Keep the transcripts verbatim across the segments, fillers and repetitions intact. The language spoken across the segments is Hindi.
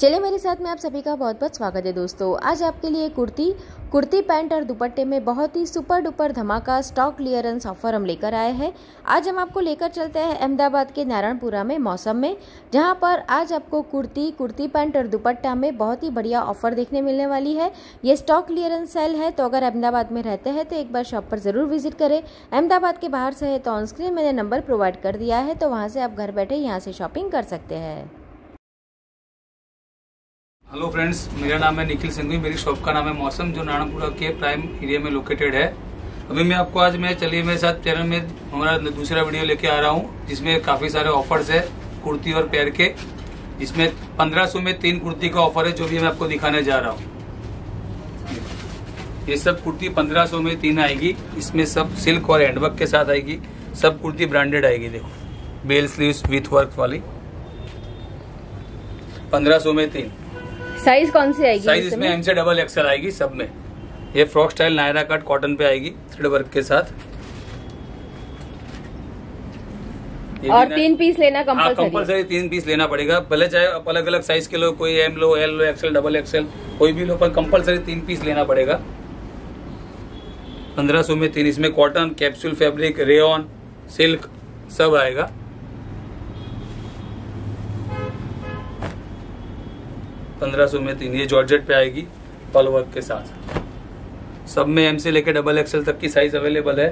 चलिए मेरे साथ में आप सभी का बहुत बहुत स्वागत है दोस्तों। आज आपके लिए कुर्ती कुर्ती पैंट और दुपट्टे में बहुत ही सुपर डुपर धमाका स्टॉक क्लियरेंस ऑफर हम लेकर आए हैं। आज हम आपको लेकर चलते हैं अहमदाबाद के नारणपुरा में मौसम में, जहां पर आज आपको कुर्ती कुर्ती पैंट और दुपट्टा में बहुत ही बढ़िया ऑफर देखने मिलने वाली है। ये स्टॉक क्लियरेंस सेल है, तो अगर अहमदाबाद में रहते हैं तो एक बार शॉप पर ज़रूर विजिट करें। अहमदाबाद के बाहर से है तो ऑन स्क्रीन मैंने नंबर प्रोवाइड कर दिया है, तो वहाँ से आप घर बैठे यहाँ से शॉपिंग कर सकते हैं। हेलो फ्रेंड्स, मेरा नाम है निखिल संघवी, मेरी शॉप का नाम है मौसम, जो नारणपुरा के प्राइम एरिया में लोकेटेड है। अभी मैं आपको आज मैं चलिए मेरे साथ चैनल में हमारा दूसरा वीडियो लेके आ रहा हूँ, जिसमें काफ़ी सारे ऑफर्स है कुर्ती और पैर के, जिसमें पंद्रह सौ में तीन कुर्ती का ऑफर है, जो भी मैं आपको दिखाने जा रहा हूँ। ये सब कुर्ती पंद्रह सौ में तीन आएगी, इसमें सब सिल्क और हैंडवर्क के साथ आएगी। सब कुर्ती ब्रांडेड आएगी, देखो बेल स्लीव्स विथ वर्क वाली पंद्रह सौ में तीन। साइज कौन सी आएगी? साइज इसमें एम से डबल एक्सएल आएगी सब में। ये frock style Naira cut cotton पे आएगी थ्रेड वर्क के साथ। और तीन पीस लेना कंपलसरी। हाँ, कंपलसरी तीन पीस लेना पड़ेगा, भले चाहे आप अलग अलग साइज के लो, कोई एम लो, एल लो, एक्सएल, डबल एक्सएल कोई भी लो, पर कंपलसरी तीन पीस लेना पड़ेगा। पंद्रह सौ में तीन, इसमें cotton, capsule fabric, rayon, silk सब आएगा। पंद्रह सौ में तीन, ये जॉर्जेट पे आएगी पल वर्क के साथ। सब में एम से लेकर डबल एक्सएल तक की साइज अवेलेबल है।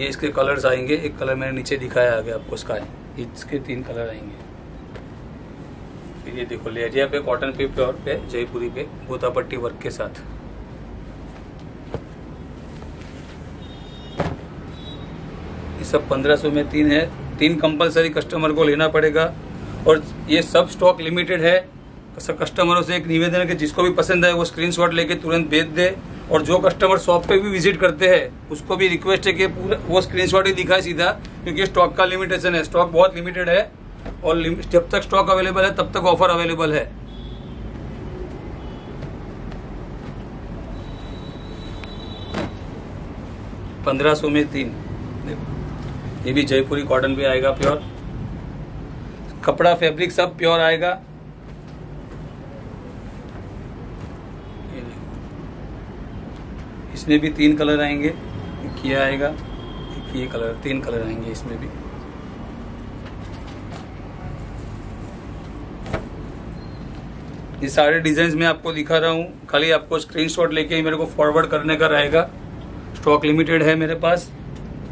ये इसके कलर्स आएंगे, एक कलर मैंने नीचे दिखाया आगे आपको, स्काई। इसके तीन कलर आएंगे। फिर ये देखो लेरिया पे, कॉटन पे, प्योर पे, जयपुरी पे, गोतापट्टी वर्क के साथ। ये सब पंद्रह सौ में तीन है, तीन कंपलसरी कस्टमर को लेना पड़ेगा। और ये सब स्टॉक लिमिटेड है। कस्टमरों से एक निवेदन है कि जिसको भी पसंद है वो स्क्रीनशॉट लेके तुरंत भेज दे, और जो कस्टमर शॉप पे भी विजिट करते हैं उसको भी रिक्वेस्ट है कि पूरा वो स्क्रीनशॉट ही दिखाए सीधा, क्योंकि स्टॉक का लिमिटेशन है, स्टॉक बहुत लिमिटेड है। और जब तक स्टॉक अवेलेबल है तब तक ऑफर अवेलेबल है। पंद्रह सौ में तीन, ये भी जयपुरी कॉटन भी आएगा, प्योर कपड़ा फैब्रिक सब प्योर आएगा। इसमें भी तीन कलर आएंगे, एक ये आएगा, एक ये कलर, तीन कलर आएंगे इसमें भी। ये सारे डिजाइन में आपको दिखा रहा हूँ, खाली आपको स्क्रीनशॉट लेके ही मेरे को फॉरवर्ड करने का रहेगा। स्टॉक लिमिटेड है मेरे पास।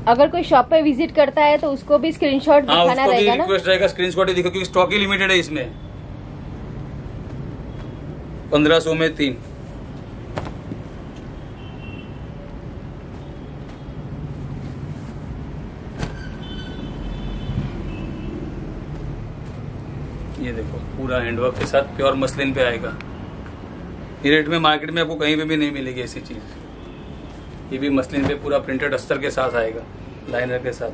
अगर कोई शॉप पे विजिट करता है तो उसको भी स्क्रीनशॉट दिखाना रहेगा ना? रिक्वेस्ट रहेगा स्क्रीनशॉट ही दिखो, क्योंकि स्टॉक ही लिमिटेड है इसमें। पंद्रह सौ में तीन। ये देखो पूरा हैंडवर्क के साथ प्योर मसलिन पे आएगा। ये रेट में मार्केट में आपको कहीं पे भी नहीं मिलेगी ऐसी चीज। ये भी मसलिन पे पूरा प्रिंटेड अस्तर के साथ आएगा, लाइनर के साथ।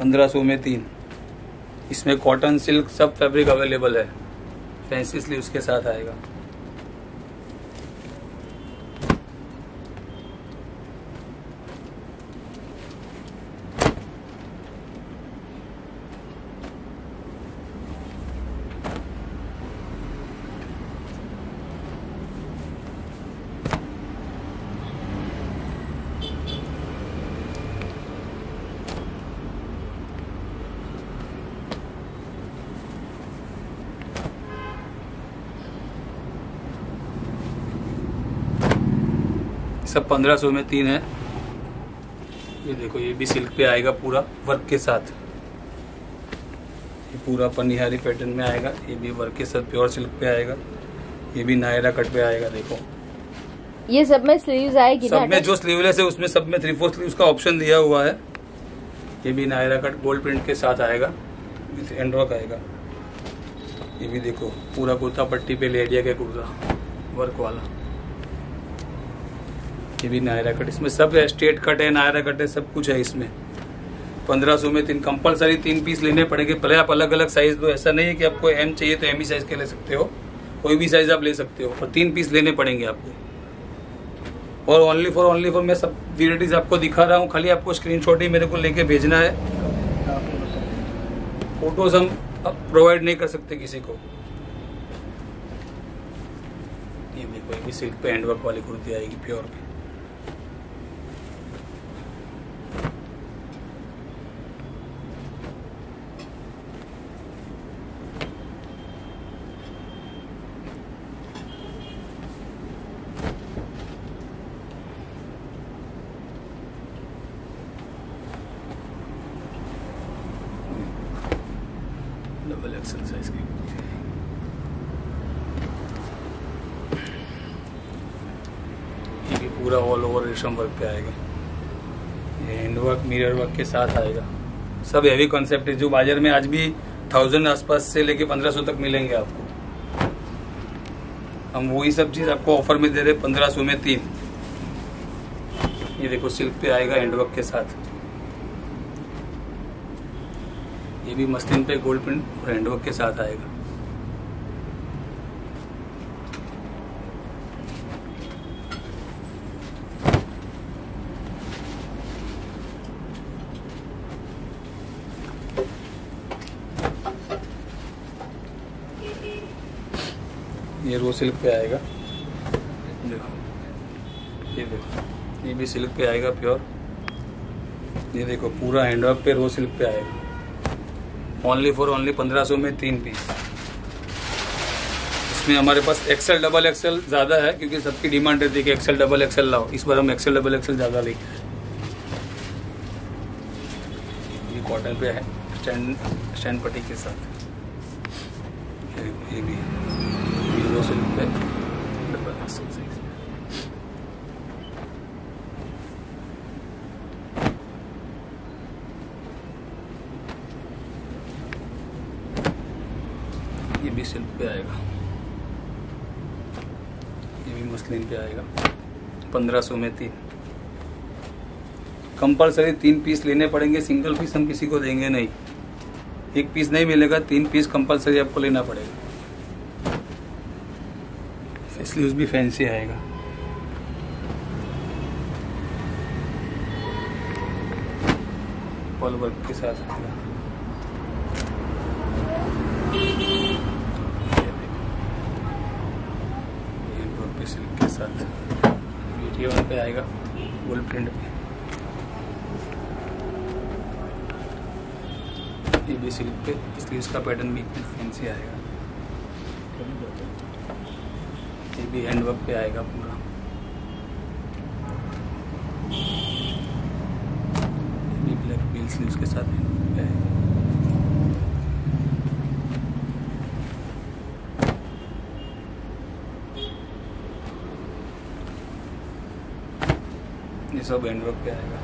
पंद्रह सौ में तीन, इसमें कॉटन, सिल्क सब फैब्रिक अवेलेबल है। फैंसी स्लीव्स के साथ आएगा। सब पंद्रह सौ में तीन है। ये देखो ये भी सिल्क पे आएगा पूरा वर्क के साथ। ये पूरा पनिहारी पैटर्न में आएगा, ये भी वर्क के साथ प्योर सिल्क पे आएगा। ये भी नायरा कट पे आएगा। देखो ये सब में स्लीव्स आएगी, सब में जो स्लीवलेस है उसमें सब में थ्री फोर स्लीव्स का ऑप्शन दिया हुआ है। ये भी नायरा कट गोल्ड प्रिंट के साथ आएगा, विथ एंड्रॉक आएगा। ये भी देखो पूरा कुर्ता पट्टी पे लेडिया के कुर्ता वर्क वाला। ये भी नायरा कट, इसमें सब स्ट्रेट कट है, नायरा कट है, सब कुछ है इसमें। पंद्रह सौ में तीन, कंपलसरी तीन पीस लेने पड़ेंगे। पहले आप अलग अलग साइज दो, ऐसा नहीं है कि आपको एम चाहिए तो एम ही साइज के ले सकते हो, कोई भी साइज आप ले सकते हो, और तीन पीस लेने पड़ेंगे आपको। और ओनली फॉर ओनली फॉर मैं सब वेराइटीज आपको दिखा रहा हूँ, खाली आपको स्क्रीनशॉट ही मेरे को लेके भेजना है, फोटोज हम प्रोवाइड नहीं कर सकते किसी को। ये भी कोई भी सिल्क पे हैंडवर्क वाली कुर्ती आएगी प्योर पे। डबल एक्सेल साइज की ये भी पूरा ऑल ओवर रेशम वर्क पे आएगा, ये हैंड वर्क मिरर वर्क के साथ आएगा। सब हैवी कॉन्सेप्ट है जो बाजार में आज भी थाउजेंड आसपास से लेके पंद्रह सौ तक मिलेंगे आपको। हम वही सब चीज आपको ऑफर में दे रहे पंद्रह सौ में तीन। ये देखो सिल्क पे आएगा हैंड वर्क के साथ, ये भी मस्लिन पे गोल्ड प्रिंट और हैंडवर्क के साथ आएगा। ये रो सिल्क पे आएगा, देखो ये देखो ये भी सिल्क पे आएगा प्योर। ये देखो पूरा हैंडवर्क पे रो सिल्क पे आएगा, ओनली फॉर ओनली पंद्रह सौ में तीन पीस। इसमें हमारे पास एक्सेल डबल एक्सेल ज़्यादा है क्योंकि सबकी डिमांड रहती है कि एक्सेल डबल एक्सेल लाओ, इस बार हम एक्सेल डबल एक्सेल ज़्यादा लेंगे। ये कॉटन पे है स्टैंड स्टैंड पट्टी के साथ, ये भी जीरो से डबल एक्सेल साइज। ये भी सिल्क पे आएगा, ये भी मसलिन पे आएगा, पंद्रह सौ में तीन। कंपलसरी तीन पीस लेने पड़ेंगे, सिंगल पीस हम किसी को देंगे नहीं, एक पीस नहीं मिलेगा, तीन पीस कंपलसरी आपको लेना पड़ेगा। स्लीव्स भी फैंसी आएगा, पॉल वर्क के साथ आएगा। सिल्क के साथ ब्यूटी वन पे आएगा गोल्ड प्रिंट पे, ये भी सिल्क पे, इसलिए इसका पैटर्न भी फैंसी आएगा। ये भी हैंडवर्क पे आएगा पूरा, ये भी ब्लैक बेल स्लीव्स के साथ हैंडवर्क पे आएगा। ये सब हैंडवर्क पे आएगा,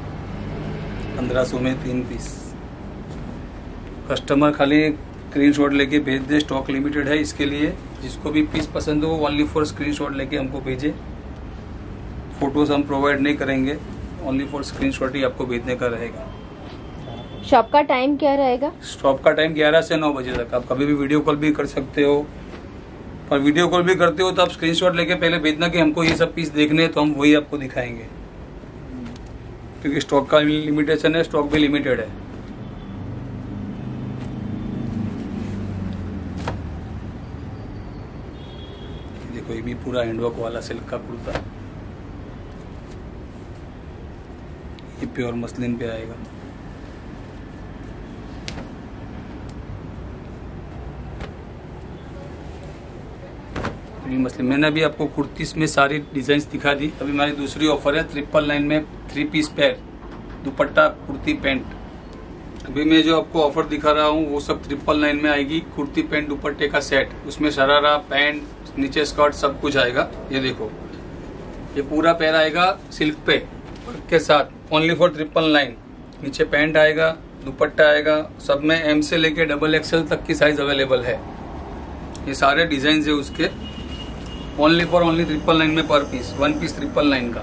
पंद्रह सौ में तीन पीस। कस्टमर खाली स्क्रीनशॉट लेके भेज दे, स्टॉक लिमिटेड है, इसके लिए जिसको भी पीस पसंद हो वो ओनली फॉर स्क्रीनशॉट लेके हमको भेजे, फोटोज हम प्रोवाइड नहीं करेंगे, ओनली फॉर स्क्रीनशॉट ही आपको भेजने का रहेगा। शॉप का टाइम क्या रहेगा? शॉप का टाइम ग्यारह से नौ बजे तक। आप कभी भी वीडियो कॉल भी कर सकते हो, और वीडियो कॉल भी करते हो तो आप स्क्रीनशॉट लेके पहले भेजना कि हमको ये सब पीस देखने हैं, तो हम वही आपको दिखाएंगे क्योंकि स्टॉक का लिमिटेशन है, स्टॉक भी लिमिटेड है। देखो ये भी पूरा हैंडवर्क वाला सिल्क का कुर्ता, ये प्योर मसलिन पे आएगा। मसलिन, मैंने अभी आपको कुर्तीस में सारी डिजाइन्स दिखा दी। अभी हमारी दूसरी ऑफर है ट्रिपल नाइन में थ्री पीस पैर दुपट्टा कुर्ती पैंट। अभी मैं जो आपको ऑफर दिखा रहा हूँ वो सब ट्रिपल नाइन में आएगी, कुर्ती पैंट दुपट्टे का सेट, उसमें शरारा पैंट नीचे स्कर्ट सब कुछ आएगा। ये देखो ये पूरा पैर आएगा सिल्क पे के साथ, ओनली फॉर ट्रिपल नाइन। नीचे पैंट आएगा, दुपट्टा आएगा, सब में एम से लेके डबल एक्सएल तक की साइज अवेलेबल है। ये सारे डिजाइन है उसके, only for only triple nine में per piece, one piece triple nine का।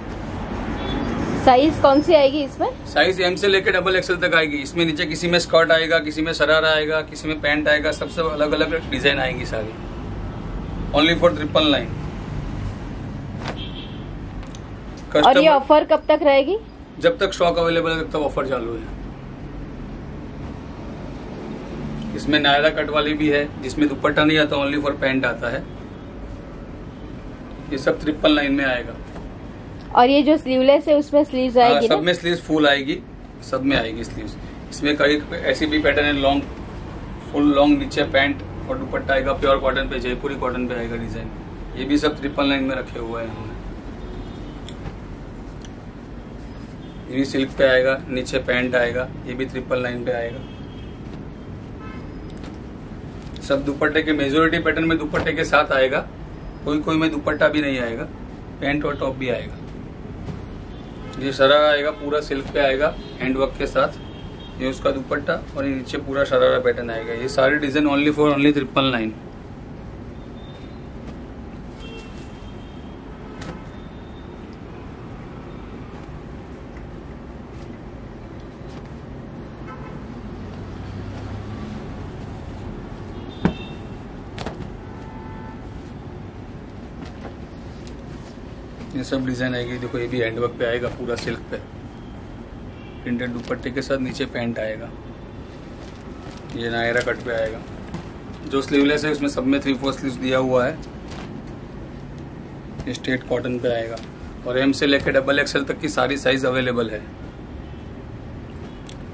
साइज कौन सी आएगी इसमें? साइज एम से लेके डबल एक्सएल तक आएगी। इसमें नीचे किसी में स्कर्ट आएगा, किसी में शरारा आएगा, किसी में पैंट आएगा, सब सब अलग अलग डिजाइन आएंगी सारी, ओनली फॉर ट्रिपल नाइन। और ये ऑफर कब तक रहेगी? जब तक स्टॉक अवेलेबल है तब तक ऑफर चालू है। इसमें नायरा कट वाली भी है जिसमें दुपट्टा नहीं आता, ओनली फॉर पैंट आता है। ये सब ट्रिपल नाइन में आएगा। और ये जो स्लीवलेस है उसमें स्लीव्स आएगी? सब में स्लीव्स फुल आएगी, सब में आएगी स्लीव्स। इसमें कई ऐसी भी पैटर्न है, लॉन्ग फुल लॉन्ग नीचे पैंट और दुपट्टा आएगा प्योर कॉटन पे, जयपुरी कॉटन पे आएगा डिजाइन। ये भी सब ट्रिपल नाइन में रखे हुए हैं हमने। ये भी सिल्क पे आएगा, नीचे पैंट आएगा, ये भी ट्रिपल नाइन पे आएगा। सब दुपट्टे के मेजोरिटी पैटर्न में दुपट्टे के साथ आएगा, कोई कोई में दुपट्टा भी नहीं आएगा, पैंट और टॉप भी आएगा। ये शरारा आएगा पूरा सिल्क पे आएगा हैंडवर्क के साथ, ये उसका दुपट्टा और ये नीचे पूरा शरारा पैटर्न आएगा। ये सारे design only for only triple nine. ये सब डिजाइन आएगी। देखो ये भी हैंडवर्क पे आएगा, पूरा सिल्क पे प्रिंटेड दुपट्टे के साथ, नीचे पैंट आएगा। ये नायरा कट पे आएगा। जो स्लीवलेस है उसमें सब में थ्री फोर स्लीव दिया हुआ है। ये स्ट्रेट कॉटन पे आएगा और एम से लेकर डबल एक्सएल तक की सारी साइज अवेलेबल है।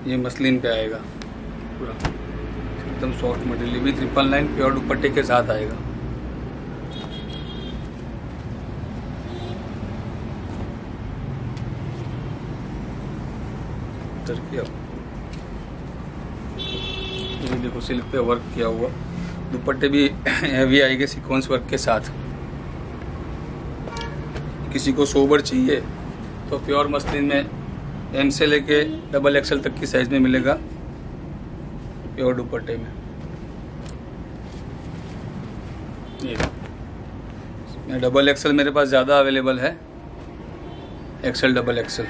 ये मसलिन पे आएगा, पूरा एकदम सॉफ्ट मटेरियल भी, ट्रिपल नाइन प्योर दुपट्टे के साथ आएगा। ये देखो सिल्क पे वर्क किया हुआ, दुपट्टे भी हैवी आएंगे सीक्वेंस वर्क के साथ। किसी को सोबर चाहिए तो प्योर मसलिन में एम से लेके डबल एक्सएल तक की साइज में मिलेगा प्योर दुपट्टे में। ये डबल एक्सएल मेरे पास ज़्यादा अवेलेबल है, एक्सएल डबल एक्सएल।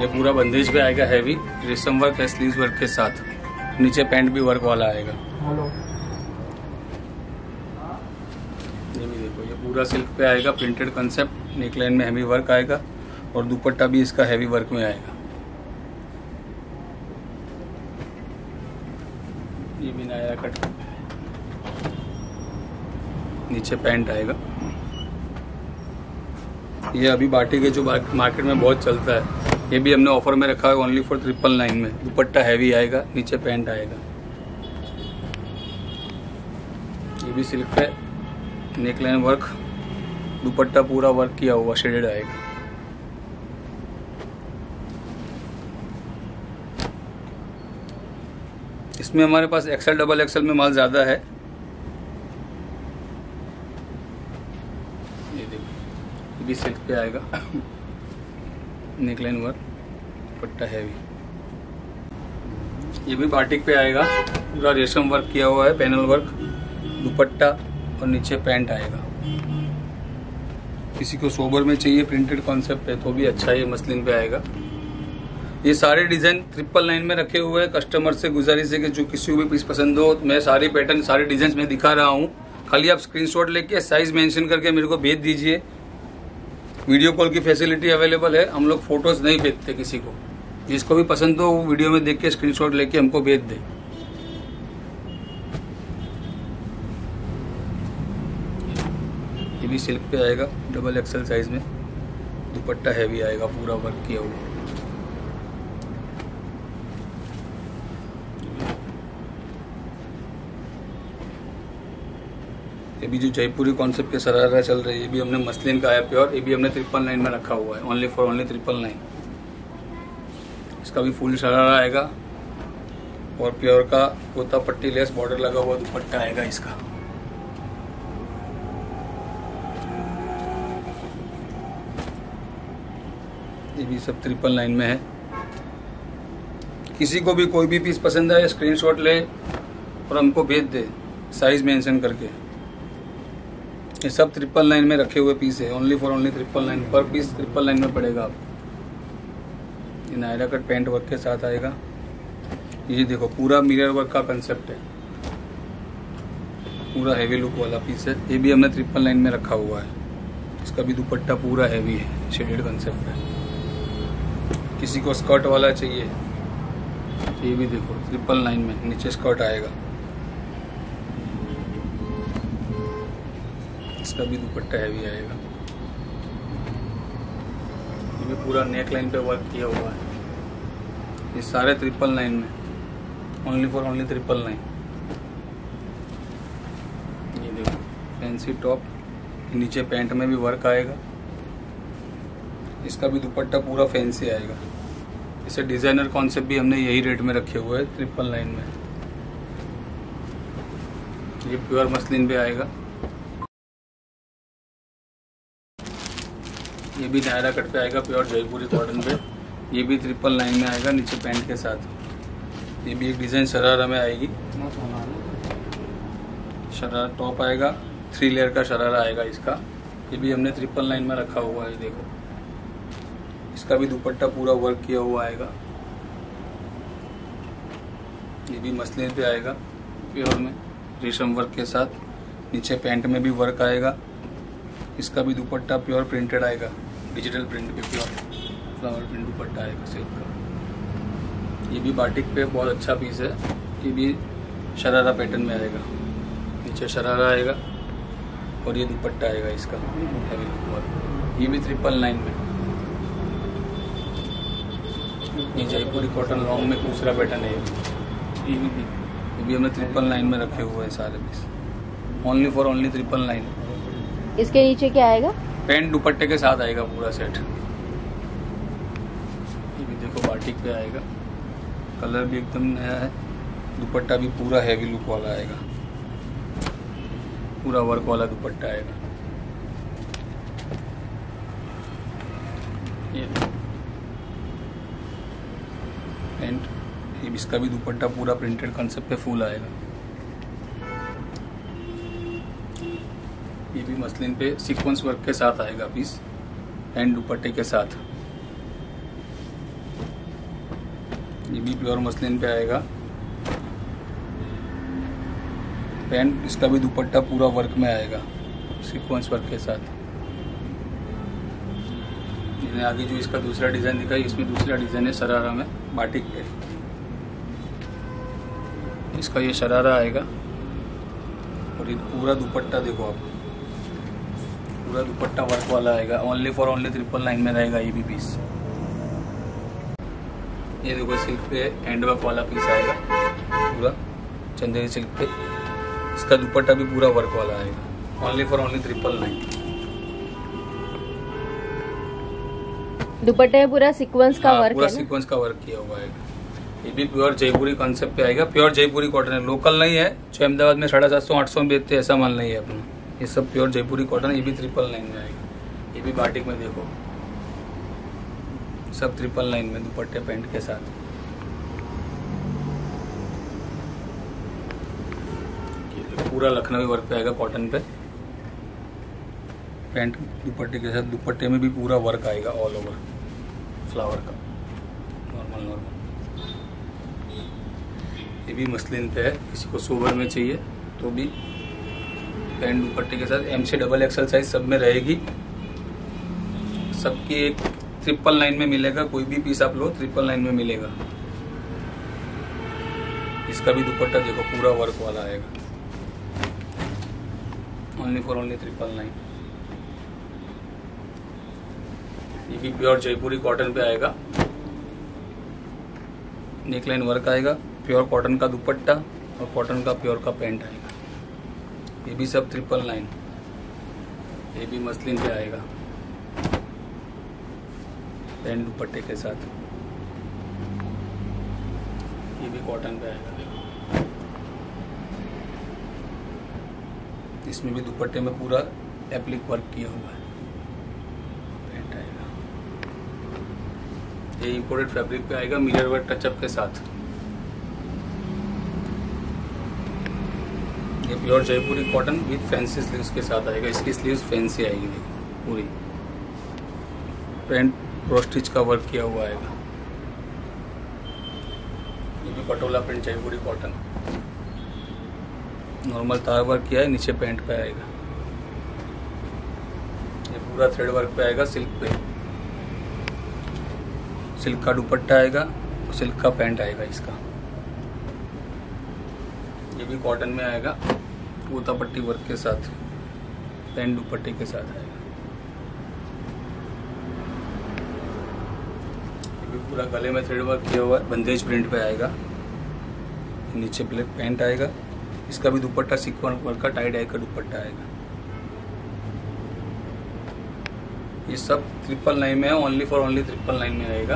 ये पूरा बंदेज पे आएगा, हैवी रेशम वर्क है स्लीव वर्क के साथ, नीचे पैंट भी वर्क वाला आएगा। ये भी देखो ये पूरा सिल्क पे आएगा, प्रिंटेड कंसेप्ट, नेकलाइन में हैवी वर्क आएगा और दुपट्टा भी इसका हैवी वर्क में आएगा। ये भी नया कट, नीचे पैंट आएगा। ये अभी बाटी के जो मार्केट में बहुत चलता है, ये भी हमने ऑफर में रखा है ओनली फॉर ट्रिपल नाइन में। दुपट्टा हैवी आएगा, नीचे पैंट आएगा। ये भी सिल्क पे नेकलाइन वर्क, दुपट्टा पूरा वर्क किया हुआ शेडेड आएगा। इसमें हमारे पास एक्सएल डबल एक्सएल में माल ज़्यादा है। ये देखो ये भी सिल्क पे आएगा, नेकलाइन वर्क, दुपट्टा हैवी। ये भी बाटिक पे आएगा, पूरा रेशम वर्क किया हुआ है, पैनल वर्क, दुपट्टा और नीचे पैंट आएगा। किसी को सोबर में चाहिए प्रिंटेड कॉन्सेप्ट है तो भी अच्छा है, मसलिन पे आएगा। ये सारे डिजाइन ट्रिपल नाइन में रखे हुए हैं। कस्टमर से गुजारिश है कि जो किसी को भी पीस पसंद हो, मैं सारे पैटर्न सारे डिजाइन में दिखा रहा हूँ, खाली आप स्क्रीनशॉट लेके साइज मेंशन करके मेरे को भेज दीजिए। वीडियो कॉल की फैसिलिटी अवेलेबल है, हम लोग फोटोज नहीं भेजते किसी को। जिसको भी पसंद हो वो वीडियो में देख के स्क्रीनशॉट लेके हमको भेज दे। ये भी सिल्क पे आएगा, डबल एक्सएल साइज में, दुपट्टा हैवी आएगा, पूरा वर्क किया हुआ। ये भी जो जयपुरी कॉन्सेप्ट के सरारा चल रही है, ये भी हमने मसलिन का आया प्योर, ये भी हमने ट्रिपल नाइन में रखा हुआ है, only for only triple nine. इसका भी फुल सरारा आएगा और प्योर का गोता पट्टी लेस बॉर्डर लगा हुआ दुपट्टा आएगा इसका। ये भी सब ट्रिपल नाइन में है। किसी को भी कोई भी पीस पसंद आए स्क्रीनशॉट ले और हमको भेज दे साइज मेंशन करके। ये सब ट्रिपल नाइन में रखे हुए पीस है, only for only triple nine. Per piece triple nine में पड़ेगा आपको। ये नायरा कट पेंट वर्क के साथ आएगा। ये देखो पूरा मिरर वर्क का कंसेप्ट है, पूरा हैवी लुक वाला पीस है। ये भी हमने ट्रिपल नाइन में रखा हुआ है। इसका भी दुपट्टा पूरा हैवी है, शेडेड कंसेप्ट है। किसी को स्कर्ट वाला चाहिए, ये भी देखो ट्रिपल लाइन में नीचे स्कर्ट आएगा, इसका भी दुपट्टा हैवी आएगा। ये भी पूरा नेक लाइन पे वर्क किया हुआ है, ये सारे ट्रिपल लाइन में, only for only triple line. ये देखो फैंसी टॉप, नीचे पैंट में भी वर्क आएगा, इसका भी दुपट्टा पूरा फैंसी आएगा। इसे डिजाइनर कॉन्सेप्ट भी हमने यही रेट में रखे हुए है, ट्रिपल लाइन में। ये प्योर मसलिन पे आएगा, ये भी नायरा कट पे आएगा, प्योर जयपुरी कॉटन पे। ये भी ट्रिपल लाइन में आएगा नीचे पैंट के साथ। ये भी एक डिजाइन शरारा में आएगी, शरारा टॉप आएगा, थ्री लेयर का शरारा आएगा इसका। ये भी हमने ट्रिपल लाइन में रखा हुआ है, देखो इसका भी दुपट्टा पूरा वर्क किया हुआ आएगा। ये भी मसलिन पे आएगा, प्योर में रेशम वर्क के साथ, नीचे पैंट में भी वर्क आएगा। इसका भी दुपट्टा प्योर प्रिंटेड आएगा, डिजिटल प्रिंट पे प्योर फ्लावर प्रिंट दुपट्टा आएगा सिल्क का। ये भी बाटिक पे बहुत अच्छा पीस है, ये भी शरारा पैटर्न में आएगा, नीचे शरारा आएगा और ये दुपट्टा आएगा इसका हैवी वर्क। ये भी ट्रिपल लाइन में, ये जयपुरी कॉटन लॉन्ग में दूसरा पैटर्न है। ये भी ये भी हमने ट्रिपल लाइन में रखे हुए हैं सारे piece, only for only triple line. इसके नीचे क्या आएगा? पैंट दुपट्टे के साथ आएगा पूरा सेट। ये भी देखो बाटिक पे आएगा, कलर भी एकदम नया है, दुपट्टा भी पूरा हैवी लुक वाला आएगा, पूरा वर्क वाला दुपट्टा आएगा। ये पैंट, ये इसका भी दुपट्टा पूरा प्रिंटेड कंसेप्ट पे फुल आएगा। ये भी मसलिन पे सीक्वेंस वर्क के साथ आएगा पीस, एंड दुपट्टे के साथ। ये भी प्योर मसलिन पे आएगा, पैंट इसका भी दुपट्टा पूरा वर्क में आएगा, सीक्वेंस वर्क के साथ। मैंने आगे जो इसका दूसरा डिजाइन दिखाई, इसमें दूसरा डिजाइन है शरारा में बाटिक पे। इसका ये शरारा आएगा और ये पूरा दुपट्टा देखो आप, पूरा दुपट्टा वर्क वाला आएगा, only for only triple line में रहेगा। ये भी पीस, ये देखो सिल्क पे हैंड वर्क वाला पीस आएगा, पूरा चंदेरी सिल्क पे। इसका दुपट्टा भी पूरा वर्क वाला आएगा, only for only triple line. Dupatta पूरा सीक्वेंस का वर्क है, पूरा सीक्वेंस का वर्क किया हुआ है। ये भी प्योर जयपुरी कॉन्सेप्ट पे आएगा, प्योर जयपुरी कॉटन है, लोकल नहीं है जो अहमदाबाद में साढ़े सात सौ आठ सौ में बेचते हैं, ऐसा माल नहीं है अपना। ये सब प्योर जयपुरी कॉटन। ये भी ट्रिपल लाइन में आएगा, ये भी बाटिक में देखो, सब ट्रिपल लाइन में दुपट्टे पैंट के साथ। ये पूरा लखनवी वर्क पे आएगा कॉटन पे, पैंट दुपट्टे के साथ, दुपट्टे में भी पूरा वर्क आएगा ऑल ओवर फ्लावर का, नॉर्मल नॉर्मल। ये भी मसलिन पे है, किसी को सोबर में चाहिए तो भी पैंट दुपट्टे के साथ, एम से डबल एक्सल साइज सब में रहेगी, सबकी एक ट्रिपल लाइन में मिलेगा। कोई भी पीस आप लो ट्रिपल लाइन में मिलेगा। इसका भी दुपट्टा देखो पूरा वर्क वाला आएगा, only for only triple line. ये भी प्योर जयपुरी कॉटन पे आएगा, नेकलाइन वर्क आएगा, प्योर कॉटन का दुपट्टा और कॉटन का प्योर का पैंट आएगा। ये भी सब ट्रिपल लाइन, ये भी मसलिन पे आएगा पैंट दुपट्टे के साथ। ये भी कॉटन पे आएगा, देखो इसमें भी दुपट्टे में पूरा एप्लिक वर्क किया हुआ है, पैंट आएगा। ये इंपोर्टेड फैब्रिक पे आएगा, मिरर वर्क टचअप के साथ। Pure Jaipuri cotton with fancy sleeves के साथ आएगा, इसकी स्लीव्स फैंसी आएगी देखो पूरी, पैंट क्रॉस स्टिच का वर्क किया हुआ आएगा। ये भी patola print Jaipuri cotton, normal तार वर्क किया है, नीचे पैंट पे आएगा। ये पूरा थ्रेड वर्क पे आएगा, सिल्क पे, सिल्क का दुपट्टा आएगा, सिल्क का पैंट आएगा इसका। ये भी कॉटन में आएगा, ऊता पट्टी वर्क के साथ, पैंट दुपट्टे के साथ आएगा। ये भी पूरा गले में थ्रेड वर्क किया हुआ है, बंदेज प्रिंट पे आएगा। नीचे ब्लैक पैंट आएगा, इसका भी दुपट्टा सिक्वेंस वर्क का टाई डाई का दुपट्टा आएगा। ये सब ट्रिपल नाइन में है, only for only triple nine में आएगा।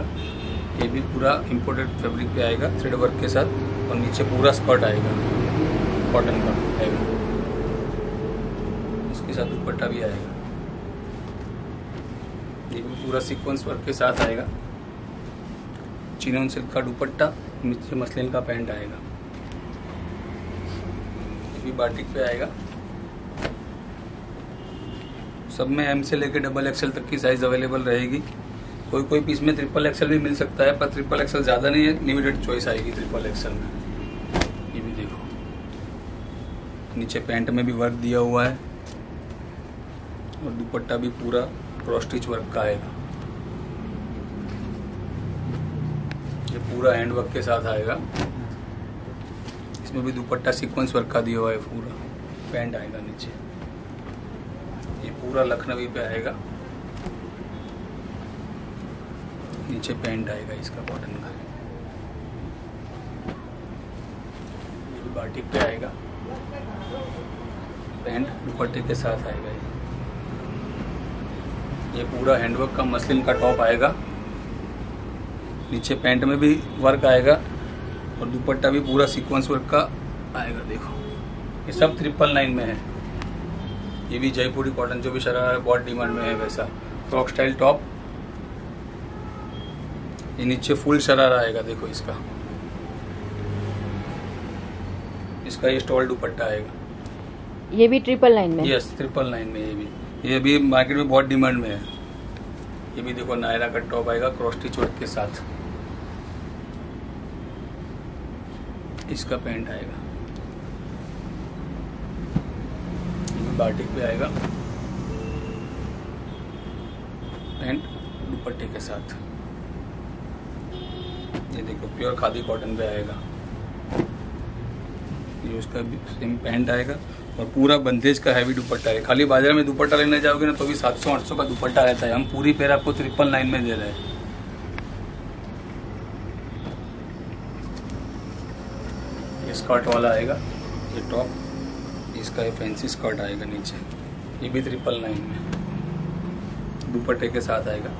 ये भी पूरा इम्पोर्टेड फैब्रिक पे आएगा, थ्रेड वर्क के साथ, और नीचे पूरा स्कर्ट आएगा कॉटन का आएगा, इसके साथ दुपट्टा भी आएगा। ये भी पूरा सीक्वेंस वर्क के साथ आएगा, चिनोन सिल्क का दुपट्टा, नीचे मसलिन का पैंट आएगा। ये भी बाटिक पे आएगा। सब में एम से लेकर डबल एक्सएल तक की साइज अवेलेबल रहेगी। कोई कोई पीस में ट्रिपल एक्सल भी मिल सकता है, पर ट्रिपल एक्सल ज़्यादा नहीं है, लिमिटेड चॉइस आएगी ट्रिपल एक्सल में। ये भी देखो, नीचे पैंट में भी वर्क दिया हुआ है, और दुपट्टा भी पूरा क्रॉस स्टिच वर्क का आएगा। ये पूरा हैंड वर्क के साथ आएगा, इसमें भी दुपट्टा सीक्वेंस वर्क का दिया हुआ है, पूरा पैंट आएगा नीचे। ये पूरा लखनवी पे आएगा, नीचे पैंट आएगा इसका कॉटन का। ये भी बाटिक पे आएगा, पैंट दुपट्टे के साथ आएगा। ये पूरा हैंडवर्क का मसलिन का टॉप आएगा, नीचे पैंट में भी वर्क आएगा, और दुपट्टा भी पूरा सीक्वेंस वर्क का आएगा। देखो, ये सब ट्रिपल नाइन में है। ये भी जयपुरी कॉटन, जो भी शरारा बहुत डिमांड में है वैसा फ्रॉक स्टाइल टॉप। ये नीचे फुल शरारा आएगा, देखो इसका, इसका ये स्टॉल दुपट्टा आएगा। ये भी ट्रिपल नाइन में? यस, ट्रिपल नाइन में। ये भी ये भी मार्केट में बहुत डिमांड में है। ये भी देखो, नायरा का टॉप आएगा क्रॉस स्टिच वर्क के साथ, इसका पैंट आएगा। ये भी बाटिक पे आएगा, पैंट दुपट्टे के साथ। ये देखो, प्योर खादी कॉटन पे आएगा। ये उसका भी सेम पैंट आएगा, और पूरा बंदेज का हैवी दुपट्टा है। खाली बाजार में दुपट्टा लेने जाओगे ना तो भी सात सौ आठ सौ का दुपट्टा रहता है। हम पूरी पेयर आपको ट्रिपल नाइन में दे रहे हैं। ये स्कर्ट वाला आएगा, ये टॉप, इसका ये फैंसी स्कर्ट आएगा नीचे। ये भी ट्रिपल नाइन में दुपट्टे के साथ आएगा।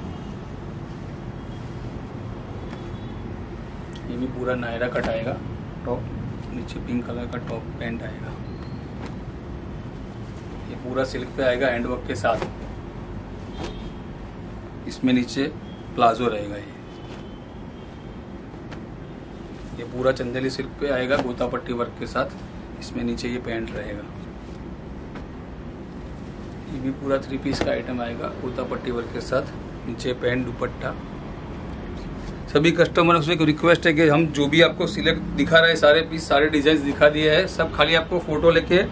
ये भी पूरा नायरा कट आएगा टॉप, नीचे पिंक कलर का टॉप पैंट आएगा। ये पूरा सिल्क पे आएगा हैंडवर्क के साथ, इसमें नीचे प्लाजो रहेगा। ये ये पूरा चंदेली सिल्क पे आएगा गोता पट्टी वर्क के साथ, इसमें नीचे ये पैंट रहेगा। ये भी पूरा थ्री पीस का आइटम आएगा गोता पट्टी वर्क के साथ, नीचे पैंट दुपट्टा। सभी कस्टमर उसमें रिक्वेस्ट है कि हम जो भी आपको सिलेक्ट दिखा रहे हैं, सारे पीस सारे डिजाइन दिखा दिए हैं। सब खाली आपको फोटो लेके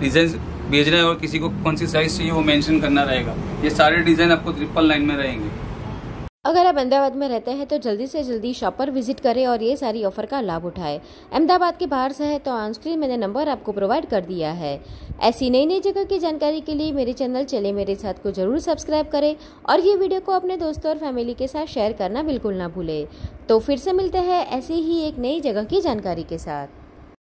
डिजाइन भेजना है, और किसी को कौन सी साइज चाहिए वो मेंशन करना रहेगा। ये सारे डिजाइन आपको ट्रिपल नाइन में रहेंगे। अगर आप अहमदाबाद में रहते हैं तो जल्दी से जल्दी शॉप पर विजिट करें और ये सारी ऑफर का लाभ उठाएं। अहमदाबाद के बाहर से है तो ऑन स्क्रीन मैंने नंबर आपको प्रोवाइड कर दिया है। ऐसी नई नई जगह की जानकारी के लिए मेरे चैनल चले मेरे साथ को जरूर सब्सक्राइब करें, और ये वीडियो को अपने दोस्तों और फैमिली के साथ शेयर करना बिल्कुल ना भूलें। तो फिर से मिलते हैं ऐसी ही एक नई जगह की जानकारी के साथ।